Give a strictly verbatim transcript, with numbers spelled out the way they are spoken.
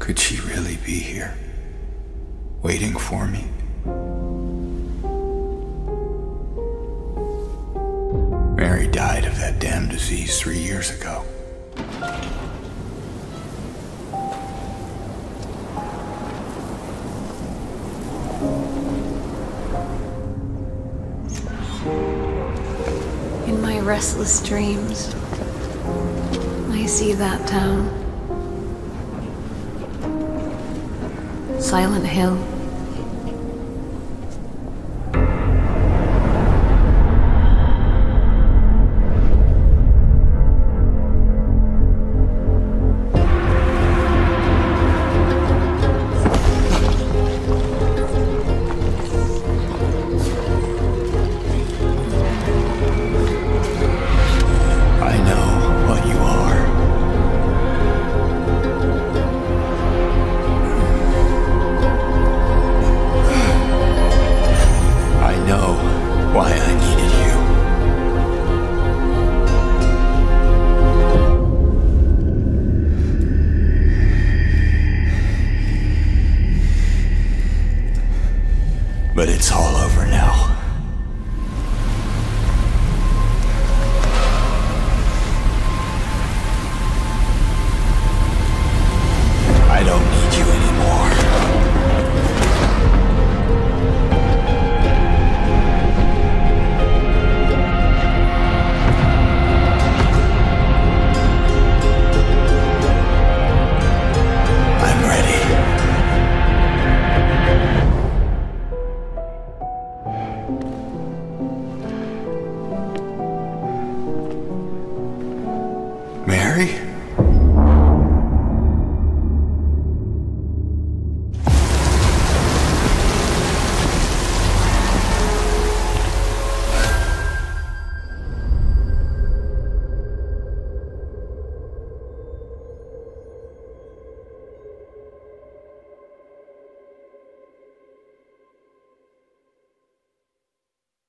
Could she really be here, waiting for me? Mary died of that damn disease three years ago. In my restless dreams, I see that town. Silent Hill. But it's all over now. I don't need you anymore. I'm ready. Thank you.